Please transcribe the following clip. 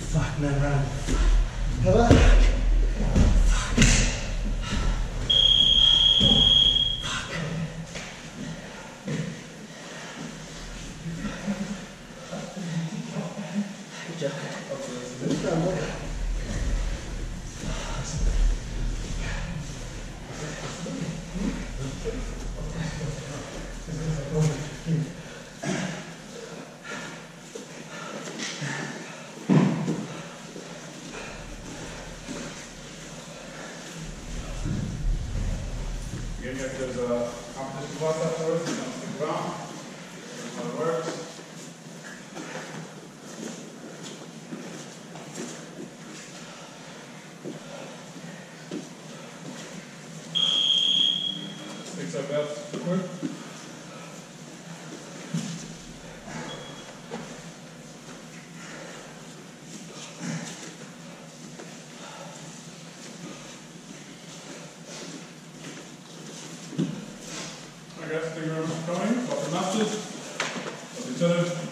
Fuck, man, run. Thank you very much for coming, for the masters, for each other.